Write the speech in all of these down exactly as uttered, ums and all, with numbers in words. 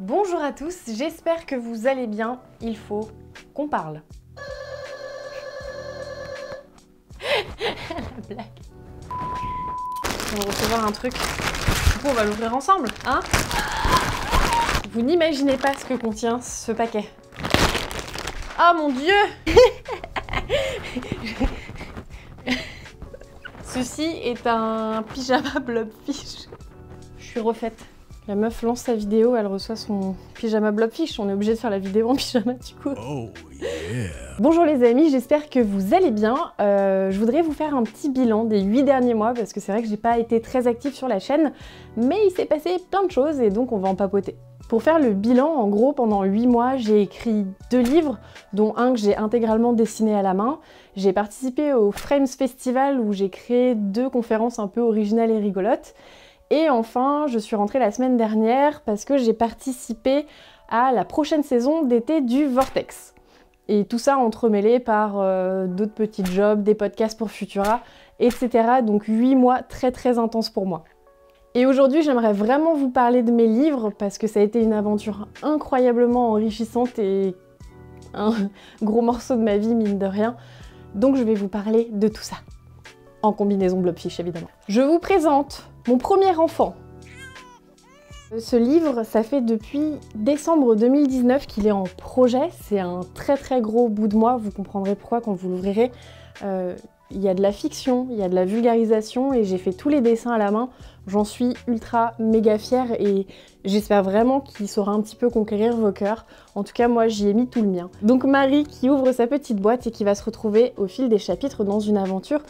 Bonjour à tous, j'espère que vous allez bien. Il faut qu'on parle. La blague. On va recevoir un truc. Du coup, on va l'ouvrir ensemble, hein? Vous n'imaginez pas ce que contient ce paquet. Ah mon Dieu! Ceci est un pyjama blobfish. Je suis refaite. La meuf lance sa vidéo, elle reçoit son pyjama blobfish. On est obligé de faire la vidéo en pyjama du coup. Oh, yeah. Bonjour les amis, j'espère que vous allez bien. Euh, je voudrais vous faire un petit bilan des huit derniers mois parce que c'est vrai que j'ai pas été très active sur la chaîne, mais il s'est passé plein de choses et donc on va en papoter. Pour faire le bilan, en gros, pendant huit mois, j'ai écrit deux livres, dont un que j'ai intégralement dessiné à la main. J'ai participé au Frames Festival où j'ai créé deux conférences un peu originales et rigolotes. Et enfin, je suis rentrée la semaine dernière parce que j'ai participé à la prochaine saison d'été du Vortex. Et tout ça entremêlé par euh, d'autres petits jobs, des podcasts pour Futura, et cetera. Donc huit mois très très intenses pour moi. Et aujourd'hui, j'aimerais vraiment vous parler de mes livres parce que ça a été une aventure incroyablement enrichissante et un gros morceau de ma vie, mine de rien. Donc je vais vous parler de tout ça. En combinaison blobfish, évidemment. Je vous présente mon premier enfant. Ce livre, ça fait depuis décembre deux mille dix-neuf qu'il est en projet. C'est un très très gros bout de moi, vous comprendrez pourquoi quand vous l'ouvrirez. Euh, Il y a de la fiction, il y a de la vulgarisation et j'ai fait tous les dessins à la main. J'en suis ultra méga fière et j'espère vraiment qu'il saura un petit peu conquérir vos cœurs. En tout cas, moi, j'y ai mis tout le mien. Donc Marie qui ouvre sa petite boîte et qui va se retrouver au fil des chapitres dans une aventure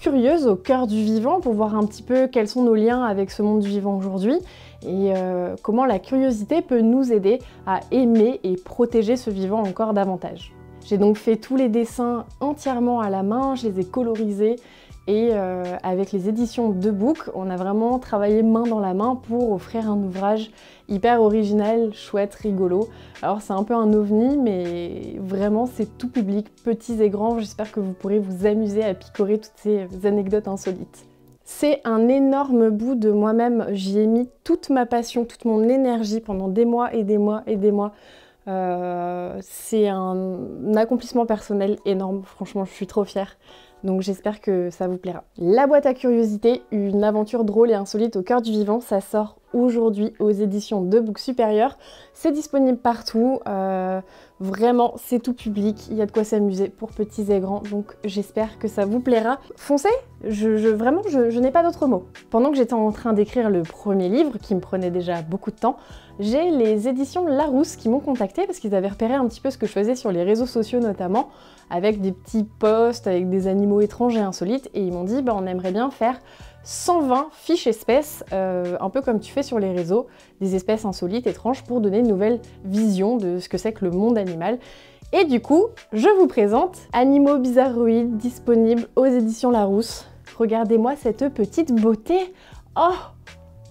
curieuse au cœur du vivant pour voir un petit peu quels sont nos liens avec ce monde du vivant aujourd'hui et euh, comment la curiosité peut nous aider à aimer et protéger ce vivant encore davantage. J'ai donc fait tous les dessins entièrement à la main, je les ai colorisés et euh, avec les éditions de Boeck, on a vraiment travaillé main dans la main pour offrir un ouvrage hyper original, chouette, rigolo. Alors c'est un peu un ovni, mais vraiment c'est tout public, petits et grands. J'espère que vous pourrez vous amuser à picorer toutes ces anecdotes insolites. C'est un énorme bout de moi-même, j'y ai mis toute ma passion, toute mon énergie pendant des mois et des mois et des mois. Euh, c'est un accomplissement personnel énorme, franchement je suis trop fière, donc j'espère que ça vous plaira. La boîte à curiosités, une aventure drôle et insolite au cœur du vivant, ça sort aujourd'hui aux éditions de Boeck Supérieur, c'est disponible partout, euh, vraiment c'est tout public, il y a de quoi s'amuser pour petits et grands, donc j'espère que ça vous plaira. Foncez, je, je, vraiment je, je n'ai pas d'autres mots. Pendant que j'étais en train d'écrire le premier livre, qui me prenait déjà beaucoup de temps, j'ai les éditions Larousse qui m'ont contactée parce qu'ils avaient repéré un petit peu ce que je faisais sur les réseaux sociaux notamment, avec des petits posts, avec des animaux étranges et insolites, et ils m'ont dit bah, on aimerait bien faire cent vingt fiches espèces, euh, un peu comme tu fais sur les réseaux, des espèces insolites, étranges, pour donner une nouvelle vision de ce que c'est que le monde animal. Et du coup, je vous présente Animaux Bizarroïdes, disponible aux éditions Larousse. Regardez-moi cette petite beauté. Oh,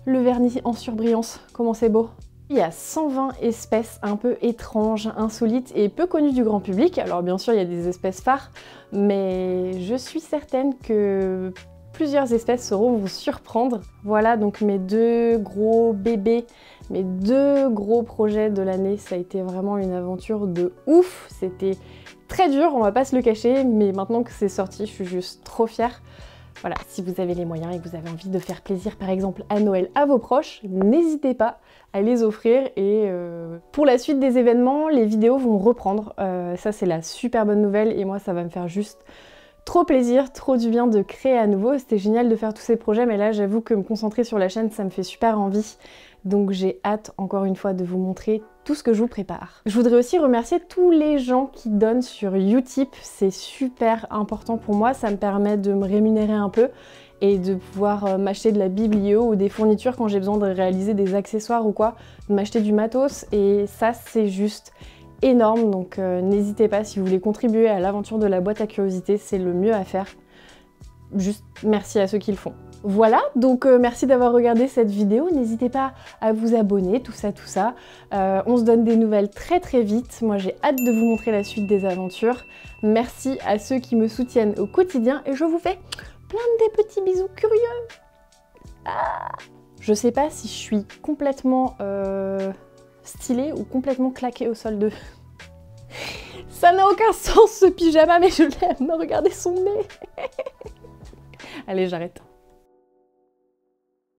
le vernis en surbrillance, comment c'est beau! Il y a cent vingt espèces un peu étranges, insolites et peu connues du grand public. Alors bien sûr, il y a des espèces phares, mais je suis certaine que plusieurs espèces sauront vous surprendre. Voilà donc mes deux gros bébés, mes deux gros projets de l'année. Ça a été vraiment une aventure de ouf. C'était très dur, on va pas se le cacher, mais maintenant que c'est sorti, je suis juste trop fière. Voilà, si vous avez les moyens et que vous avez envie de faire plaisir par exemple à Noël à vos proches, n'hésitez pas à les offrir et euh... pour la suite des événements, les vidéos vont reprendre. Euh, ça c'est la super bonne nouvelle et moi ça va me faire juste trop plaisir, trop du bien de créer à nouveau. C'était génial de faire tous ces projets mais là j'avoue que me concentrer sur la chaîne ça me fait super envie. Donc j'ai hâte encore une fois de vous montrer tout ce que je vous prépare. Je voudrais aussi remercier tous les gens qui donnent sur Utip, c'est super important pour moi, ça me permet de me rémunérer un peu et de pouvoir m'acheter de la biblio ou des fournitures quand j'ai besoin de réaliser des accessoires ou quoi, de m'acheter du matos et ça c'est juste énorme, donc euh, n'hésitez pas si vous voulez contribuer à l'aventure de la boîte à curiosités, c'est le mieux à faire. Juste merci à ceux qui le font. Voilà, donc euh, merci d'avoir regardé cette vidéo, n'hésitez pas à vous abonner, tout ça, tout ça. Euh, on se donne des nouvelles très très vite, moi j'ai hâte de vous montrer la suite des aventures. Merci à ceux qui me soutiennent au quotidien et je vous fais plein de des petits bisous curieux. Ah, je sais pas si je suis complètement... Euh... stylé ou complètement claqué au sol de... Ça n'a aucun sens ce pyjama, mais je l'aime. Regardez son nez. Allez, j'arrête.